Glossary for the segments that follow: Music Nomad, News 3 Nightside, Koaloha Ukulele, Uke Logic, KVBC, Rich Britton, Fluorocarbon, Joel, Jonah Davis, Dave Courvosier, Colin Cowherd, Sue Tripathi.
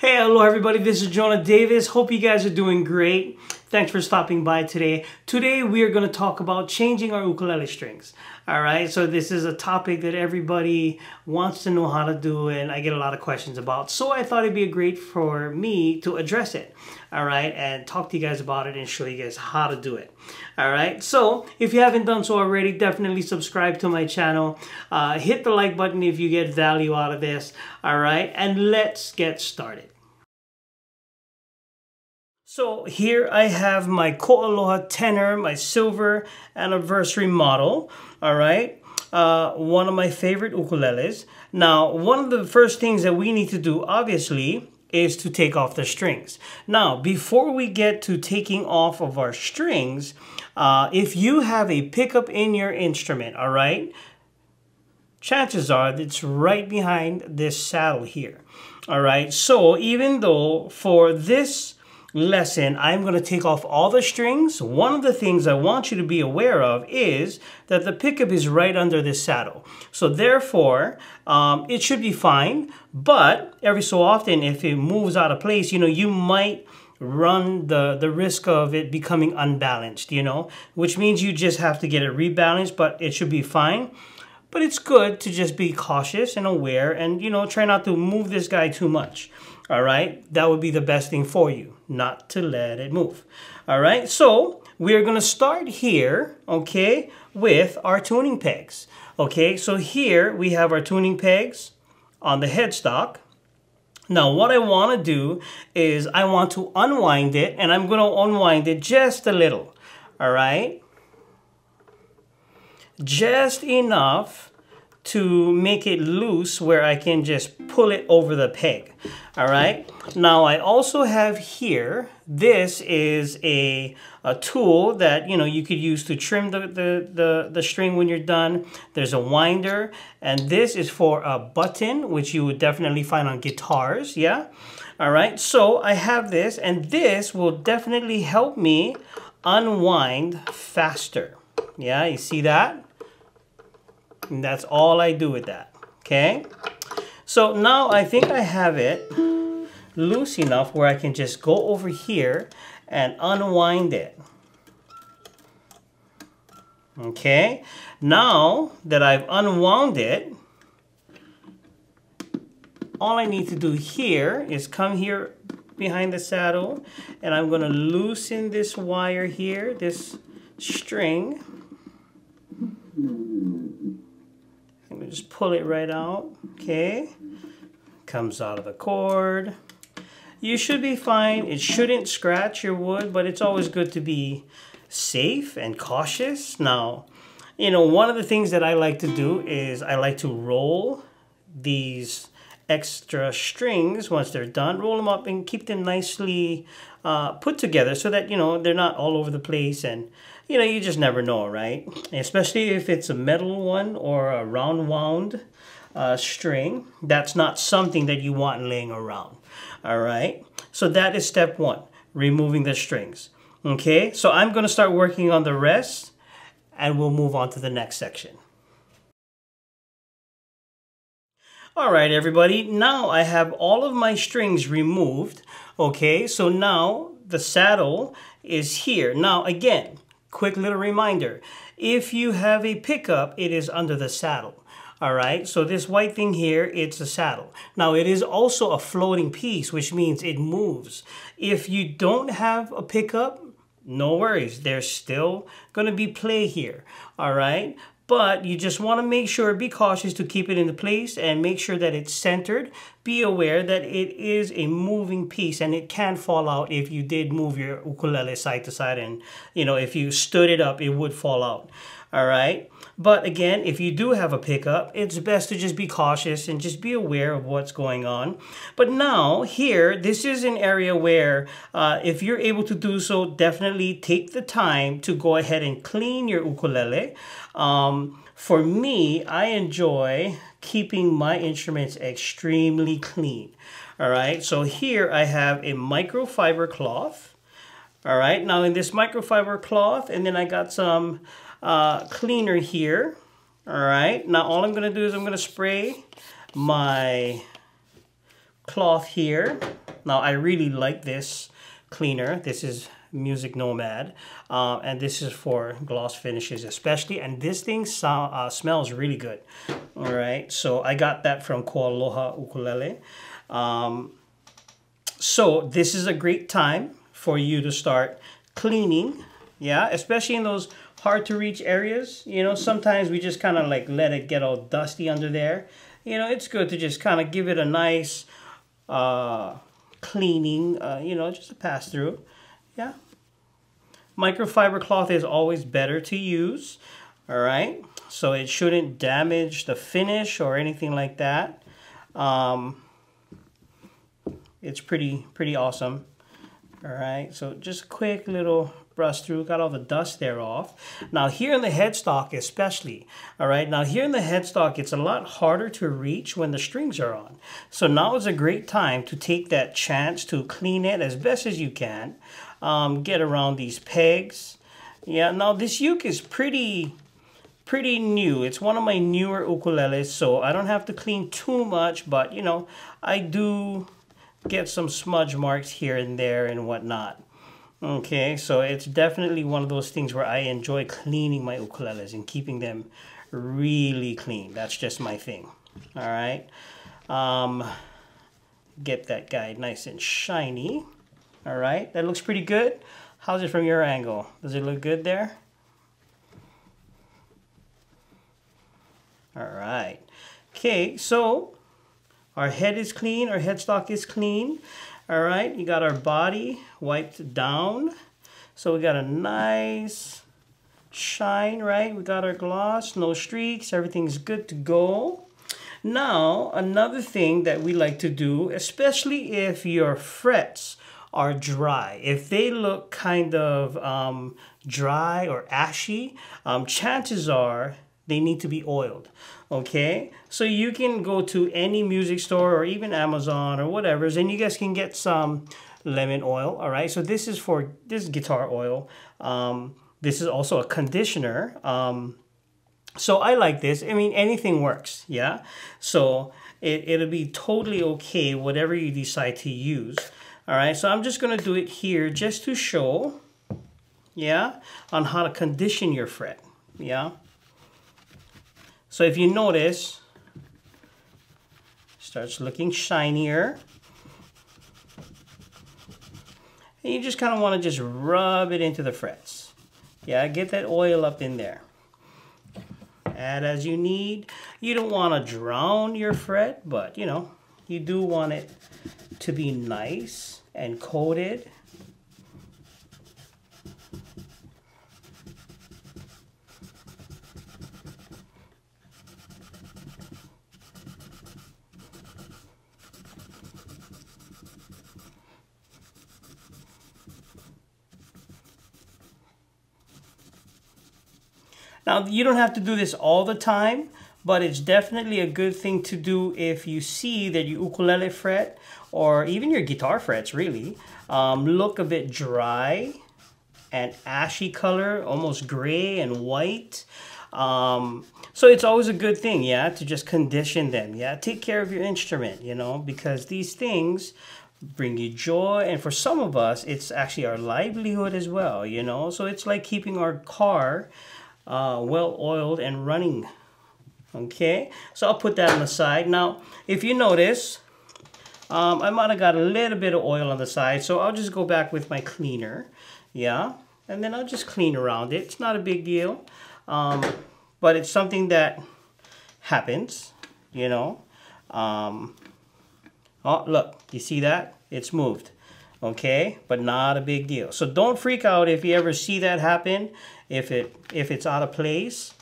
Hey, hello everybody, this is Jonah Davis. Hope you guys are doing great. Thanks for stopping by today. Today we are going to talk about changing our ukulele strings. Alright, so this is a topic that everybody wants to know how to do and I get a lot of questions about. So I thought it'd be great for me to address it. Alright, and talk to you guys about it and show you guys how to do it. Alright, so if you haven't done so already, definitely subscribe to my channel. Hit the like button if you get value out of this. Alright, and let's get started. So here I have my Koaloha tenor, my silver anniversary model, all right? One of my favorite ukuleles. Now, one of the first things that we need to do, obviously, is to take off the strings. Now, before we get to taking off of our strings, if you have a pickup in your instrument, all right? Chances are it's right behind this saddle here, all right? So even though for this lesson, I'm going to take off all the strings. One of the things I want you to be aware of is that the pickup is right under this saddle. So therefore, it should be fine, but every so often if it moves out of place, you know, you might run the risk of it becoming unbalanced, you know, which means you just have to get it rebalanced, but it should be fine. But it's good to just be cautious and aware and, you know, try not to move this guy too much. All right, that would be the best thing for you, not to let it move. All right, so we're gonna start here, okay, with our tuning pegs. Okay, so here we have our tuning pegs on the headstock. Now what I wanna do is I want to unwind it, and I'm gonna unwind it just a little, all right? Just enough to make it loose where I can just pull it over the peg. All right, now I also have here, this is a tool that, you know, you could use to trim the string when you're done. There's a winder, and this is for a button, which you would definitely find on guitars, yeah? All right, so I have this, and this will definitely help me unwind faster. Yeah, you see that? And that's all I do with that, okay? So now I think I have it loose enough where I can just go over here and unwind it. Okay, now that I've unwound it, all I need to do here is come here behind the saddle, and I'm gonna loosen this wire here, this string. Let me just pull it right out, okay? Comes out of the cord. You should be fine. It shouldn't scratch your wood, but it's always good to be safe and cautious. Now, you know, one of the things that I like to do is I like to roll these extra strings once they're done, roll them up and keep them nicely put together so that, you know, they're not all over the place, and, you know, you just never know, right? Especially if it's a metal one or a round wound string. That's not something that you want laying around, all right? So that is step one, removing the strings, okay? So I'm gonna start working on the rest and we'll move on to the next section. All right, everybody, now I have all of my strings removed, okay? So now the saddle is here. Now, again, quick little reminder, if you have a pickup, it is under the saddle, all right? So this white thing here, it's a saddle. Now, it is also a floating piece, which means it moves. If you don't have a pickup, no worries. There's still gonna be play here, all right? But you just want to make sure, be cautious to keep it into place and make sure that it's centered. Be aware that it is a moving piece and it can fall out if you did move your ukulele side to side, and, you know, if you stood it up, it would fall out. All right. But again, if you do have a pickup, it's best to just be cautious and just be aware of what's going on. But now here, this is an area where if you're able to do so, definitely take the time to go ahead and clean your ukulele. For me, I enjoy keeping my instruments extremely clean. All right. So here I have a microfiber cloth. All right. Now in this microfiber cloth, and then I got some cleaner here. All right, now all I'm gonna do is I'm gonna spray my cloth here. Now I really like this cleaner. This is Music Nomad, and this is for gloss finishes especially, and this thing smells really good. All right, so I got that from Koaloha Ukulele. So this is a great time for you to start cleaning, yeah, especially in those hard to reach areas. You know, sometimes we just kind of like let it get all dusty under there. You know, it's good to just kind of give it a nice cleaning, you know, just a pass through. Yeah, microfiber cloth is always better to use, all right? So it shouldn't damage the finish or anything like that. It's pretty awesome, all right? So just a quick little brush through, got all the dust there off. Now here in the headstock especially, all right? Now here in the headstock, it's a lot harder to reach when the strings are on. So now is a great time to take that chance to clean it as best as you can. Get around these pegs. Yeah, now this uke is pretty new. It's one of my newer ukuleles, so I don't have to clean too much, but you know, I do get some smudge marks here and there and whatnot. Okay, so it's definitely one of those things where I enjoy cleaning my ukuleles and keeping them really clean. That's just my thing. All right, get that guy nice and shiny. All right, that looks pretty good. How's it from your angle? Does it look good there? All right. Okay, so our head is clean, our headstock is clean. All right, you got our body wiped down. So we got a nice shine, right? We got our gloss, no streaks, everything's good to go. Now, another thing that we like to do, especially if your frets are dry, if they look kind of dry or ashy, chances are they need to be oiled. Okay, so you can go to any music store or even Amazon or whatever, and you guys can get some lemon oil. All right, so this is for this guitar oil. This is also a conditioner. So I like this. I mean, anything works, yeah? So it'll be totally okay, whatever you decide to use. All right, so I'm just gonna do it here just to show, yeah, on how to condition your fret, yeah? So if you notice, it starts looking shinier. And you just kind of wanna just rub it into the frets. Yeah, get that oil up in there. Add as you need. You don't wanna drown your fret, but you know, you do want it to be nice and coated. Now, you don't have to do this all the time, but it's definitely a good thing to do if you see that your ukulele fret or even your guitar frets really look a bit dry and ashy color, almost gray and white. So it's always a good thing, yeah, to just condition them, yeah. Take care of your instrument, you know, because these things bring you joy, and for some of us, it's actually our livelihood as well, you know. So it's like keeping our car well oiled and running. Okay, so I'll put that on the side. Now, if you notice, I might have got a little bit of oil on the side, so I'll just go back with my cleaner, yeah? And then I'll just clean around it. It's not a big deal, but it's something that happens, you know? Oh, look, you see that? It's moved, okay? But not a big deal. So don't freak out if you ever see that happen, if it's out of place.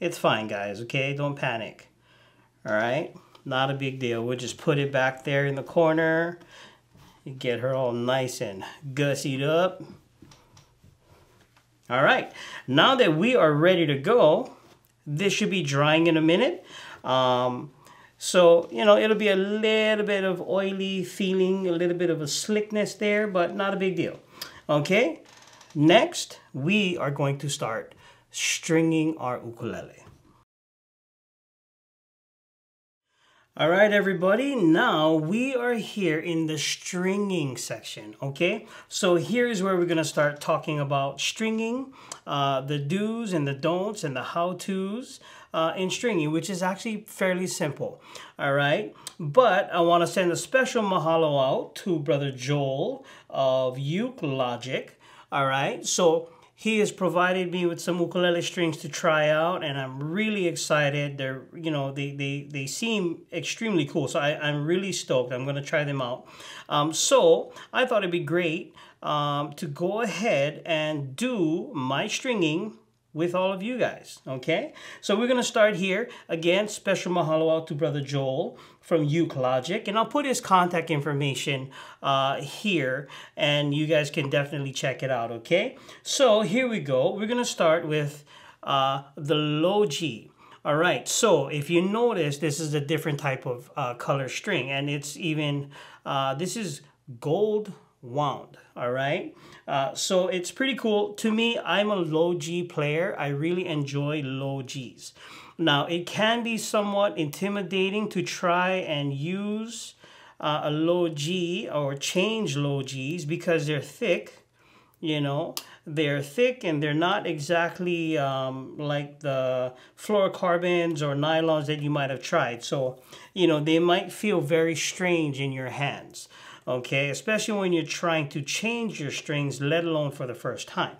It's fine, guys, okay? Don't panic, all right? Not a big deal. We'll just put it back there in the corner. Get her all nice and gussied up. All right, now that we are ready to go, this should be drying in a minute. So, you know, it'll be a little bit of oily feeling, a little bit of a slickness there, but not a big deal, okay? Next, we are going to start stringing our ukulele. All right, everybody, now we are here in the stringing section, okay? So here's where we're gonna start talking about stringing, the do's and the don'ts and the how-tos in stringing, which is actually fairly simple, all right? But I wanna send a special mahalo out to Brother Joel of Uke Logic, all right? So he has provided me with some ukulele strings to try out, and I'm really excited. They're, you know, they seem extremely cool, so I'm really stoked. I'm going to try them out. So I thought it'd be great to go ahead and do my stringing with all of you guys, okay? So we're going to start here. Again, special mahalo out to Brother Joel from Uke Logic, and I'll put his contact information here, and you guys can definitely check it out, okay? So here we go. We're going to start with the low G. All right, so if you notice, this is a different type of color string, and it's even, this is gold wound, all right? So it's pretty cool. To me, I'm a low G player. I really enjoy low Gs. Now, it can be somewhat intimidating to try and use a low G or change low Gs because they're thick, you know? They're thick and they're not exactly like the fluorocarbons or nylons that you might have tried. So, you know, they might feel very strange in your hands. Okay, especially when you're trying to change your strings, let alone for the first time.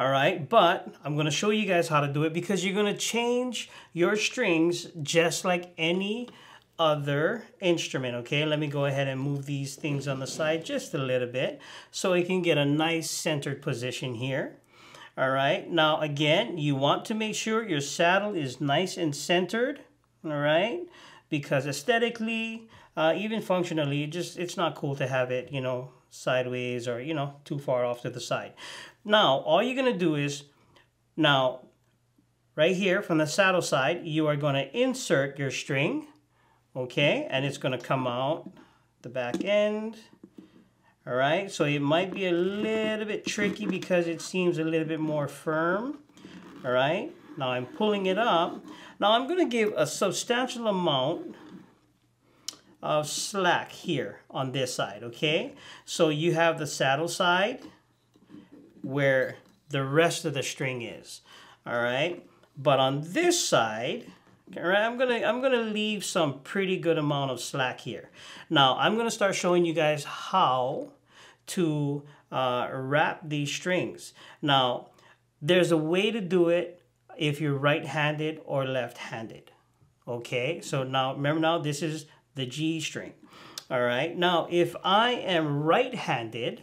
All right, but I'm going to show you guys how to do it because you're going to change your strings just like any other instrument. Okay, let me go ahead and move these things on the side just a little bit so it can get a nice centered position here. All right, now again, you want to make sure your saddle is nice and centered, all right, because aesthetically, even functionally, it's not cool to have it, you know, sideways or, you know, too far off to the side. Now, all you're going to do is, now, right here from the saddle side, you are going to insert your string, okay? And it's going to come out the back end, all right? So it might be a little bit tricky because it seems a little bit more firm, all right? Now I'm pulling it up. Now I'm going to give a substantial amount of slack here on this side, okay? So you have the saddle side where the rest of the string is, all right? But on this side, all right, I'm gonna leave some pretty good amount of slack here. Now I'm gonna start showing you guys how to wrap these strings. Now there's a way to do it if you're right-handed or left-handed, okay? So now remember, now this is the G string. All right, now if I am right-handed,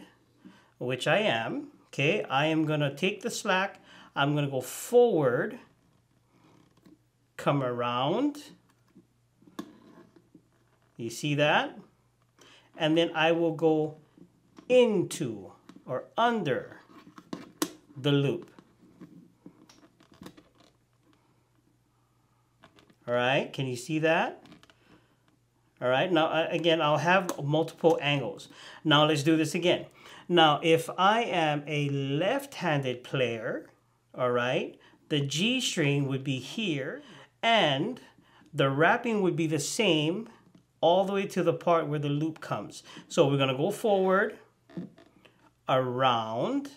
which I am, okay, I am gonna take the slack, I'm gonna go forward, come around, you see that? And then I will go into or under the loop. All right, can you see that? All right, now again, I'll have multiple angles. Now let's do this again. Now, if I am a left-handed player, all right, the G string would be here, and the wrapping would be the same all the way to the part where the loop comes. So we're gonna go forward, around.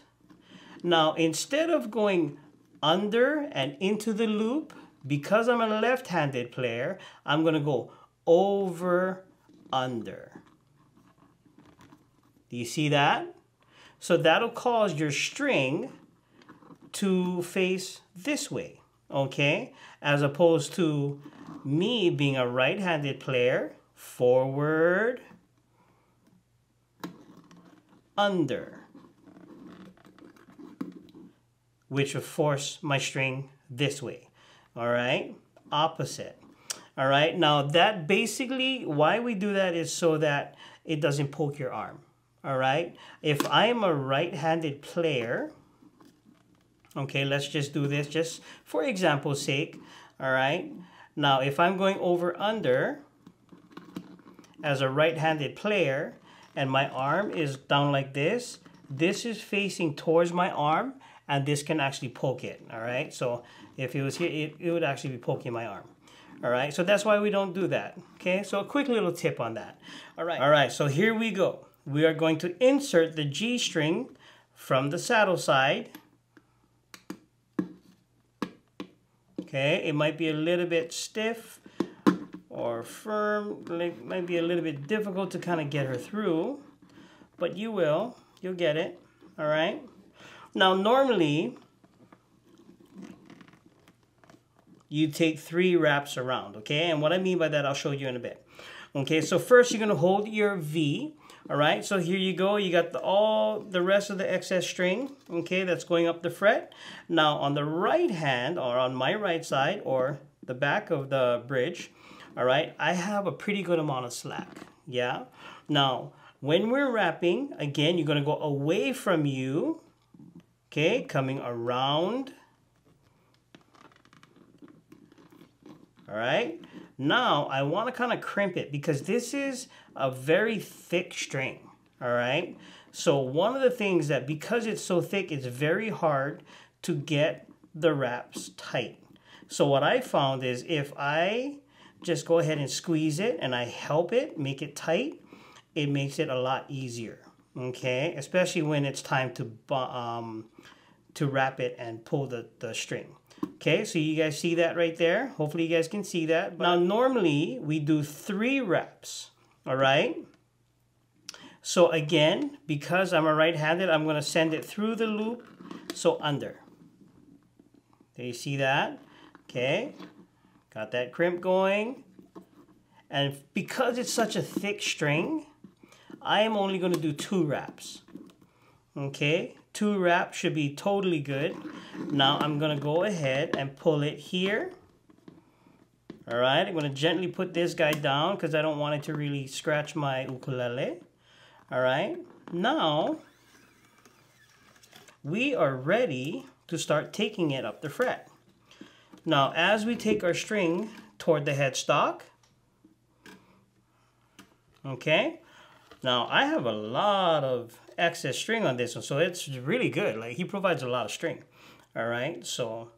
Now, instead of going under and into the loop, because I'm a left-handed player, I'm gonna go over, under. Do you see that? So that'll cause your string to face this way, okay? As opposed to me being a right-handed player, forward, under, which will force my string this way, all right? Opposite. All right, now that basically, why we do that is so that it doesn't poke your arm, all right? If I am a right-handed player, okay, let's just do this just for example's sake, all right? Now, if I'm going over-under as a right-handed player and my arm is down like this, this is facing towards my arm and this can actually poke it, all right? So if it was here, it would actually be poking my arm. All right, so that's why we don't do that. Okay, so a quick little tip on that. All right, so here we go. We are going to insert the G string from the saddle side. Okay, it might be a little bit stiff or firm. It might be a little bit difficult to kind of get her through, but you will. You'll get it. All right. Now, normally, you take 3 wraps around, okay? And what I mean by that, I'll show you in a bit. Okay, so first you're going to hold your V. All right, so here you go. You got all the rest of the excess string, okay, that's going up the fret. Now, on the right hand, or on my right side, or the back of the bridge, all right, I have a pretty good amount of slack, yeah? Now, when we're wrapping, again, you're going to go away from you, okay, coming around. All right, now I want to kind of crimp it because this is a very thick string, all right? So one of the things that, because it's so thick, it's very hard to get the wraps tight. So what I found is if I just go ahead and squeeze it and I help it, make it tight, it makes it a lot easier, okay? Especially when it's time to wrap it and pull the string. Okay, so you guys see that right there? Hopefully you guys can see that. Now, normally we do 3 wraps. All right, so again, because I'm a right-handed, I'm going to send it through the loop, so under. There, you see that? Okay, got that crimp going. And because it's such a thick string, I am only going to do 2 wraps. Okay, 2 wraps should be totally good. Now I'm going to go ahead and pull it here. All right, I'm going to gently put this guy down because I don't want it to really scratch my ukulele. All right, now we are ready to start taking it up the fret. Now, as we take our string toward the headstock, okay, now I have a lot of excess string on this one, so it's really good. Like, he provides a lot of string. All right, so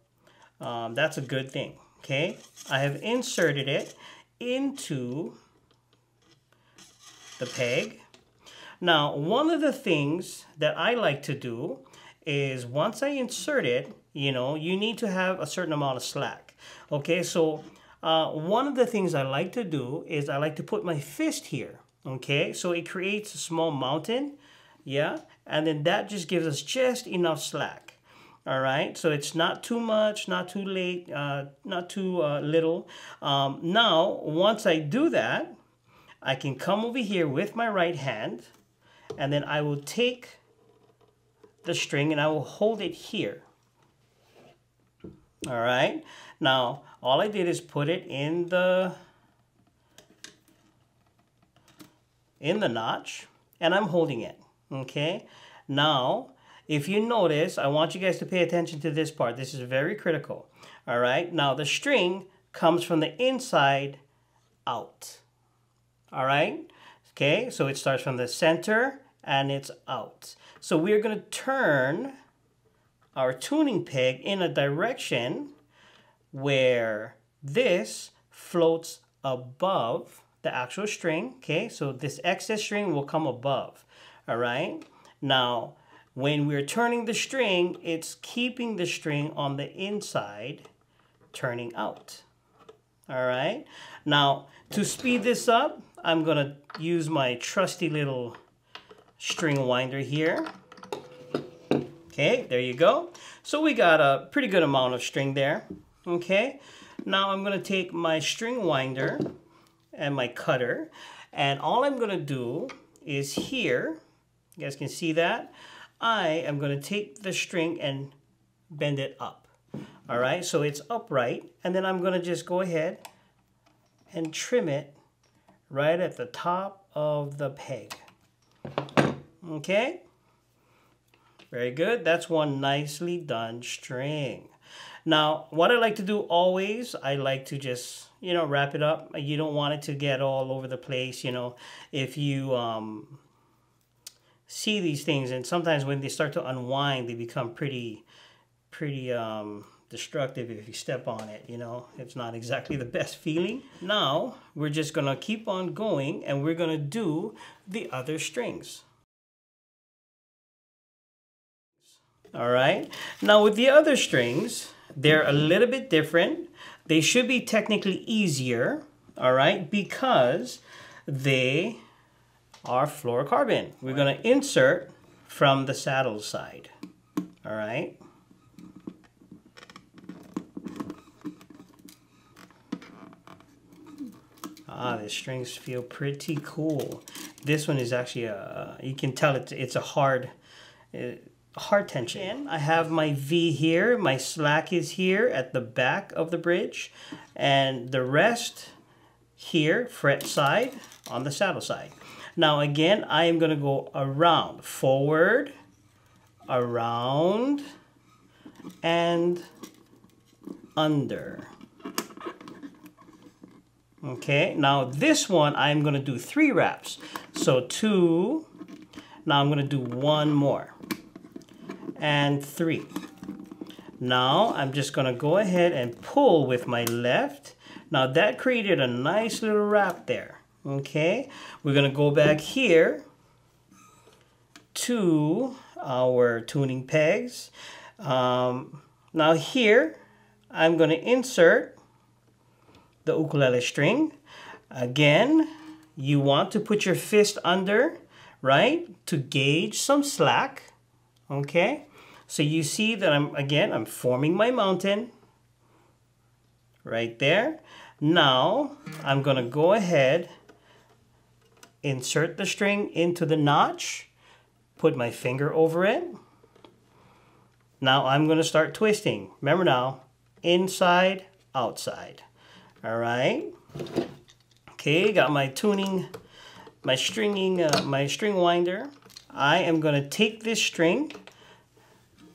that's a good thing. Okay, I have inserted it into the peg. Now, one of the things that I like to do is once I insert it, you know, you need to have a certain amount of slack. Okay, so one of the things I like to do is I like to put my fist here. Okay, so it creates a small mountain, yeah, and then that just gives us just enough slack. All right, so it's not too much, not too late, not too little. Now, once I do that, I can come over here with my right hand, and then I will take the string and I will hold it here. All right, now all I did is put it in the notch, and I'm holding it. Okay, now, if you notice, I want you guys to pay attention to this part. This is very critical. All right. Now, the string comes from the inside out. All right. Okay. So it starts from the center and it's out. So we're going to turn our tuning peg in a direction where this floats above the actual string. Okay. So this excess string will come above. All right. Now, when we're turning the string, it's keeping the string on the inside, turning out. All right. Now, to speed this up, I'm going to use my trusty little string winder here. Okay, there you go. So we got a pretty good amount of string there. Okay. Now I'm going to take my string winder and my cutter, and all I'm going to do is here, you guys can see that, I am going to take the string and bend it up. All right, so it's upright, and then I'm going to just go ahead and trim it right at the top of the peg. Okay, very good. That's one nicely done string. Now, what I like to do always, I like to just, you know, wrap it up. You don't want it to get all over the place, you know, if you see these things, and sometimes when they start to unwind, they become pretty destructive if you step on it, you know. It's not exactly the best feeling. Now, we're just gonna keep on going and we're gonna do the other strings. All right, now with the other strings, they're a little bit different. They should be technically easier, all right, because they are fluorocarbon. We're gonna insert from the saddle side, all right? Ah, the strings feel pretty cool. This one is actually a, you can tell it's a hard tension. I have my V here, my slack is here at the back of the bridge, and the rest here, fret side, on the saddle side. Now again, I am gonna go around, forward, around, and under. Okay, now this one, I'm gonna do 3 wraps. So 2, now I'm gonna do 1 more. And 3. Now I'm just gonna go ahead and pull with my left. Now that created a nice little wrap there, okay? We're gonna go back here to our tuning pegs. Now here, I'm gonna insert the ukulele string. Again, you want to put your fist under, right? To gauge some slack, okay? So you see that I'm forming my mountain right there. Now I'm gonna go ahead, insert the string into the notch, put my finger over it. Now I'm gonna start twisting. Remember now, inside, outside. All right. Okay, got my tuning, my string winder. I am gonna take this string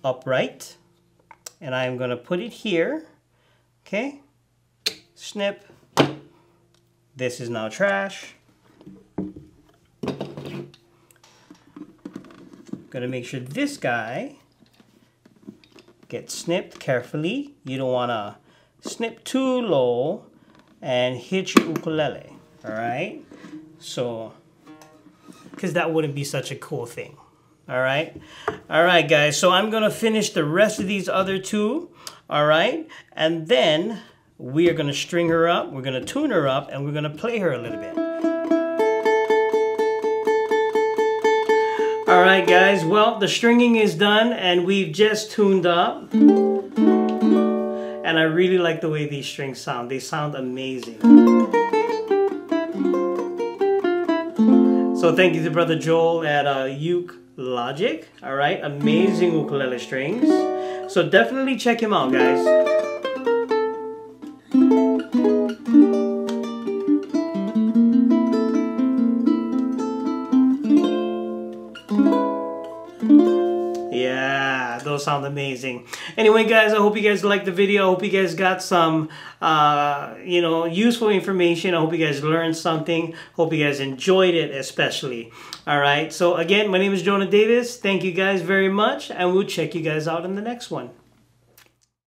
upright, and I'm gonna put it here, okay? Snip, this is now trash. Gonna make sure this guy gets snipped carefully. You don't wanna snip too low and hit your ukulele, all right? So, 'cause that wouldn't be such a cool thing. All right guys, so I'm gonna finish the rest of these other 2, all right, and then we are gonna string her up, we're gonna tune her up, and we're gonna play her a little bit. All right guys, well, the stringing is done and we've just tuned up, and I really like the way these strings sound. They sound amazing. So thank you to Brother Joel at Uke Logic, all right? Amazing ukulele strings. So definitely check him out, guys. Sound amazing. Anyway guys, I hope you guys liked the video. I hope you guys got some you know, useful information. I hope you guys learned something. Hope you guys enjoyed it especially. All right, so again, my name is Jonah Davis. Thank you guys very much, and we'll check you guys out in the next one.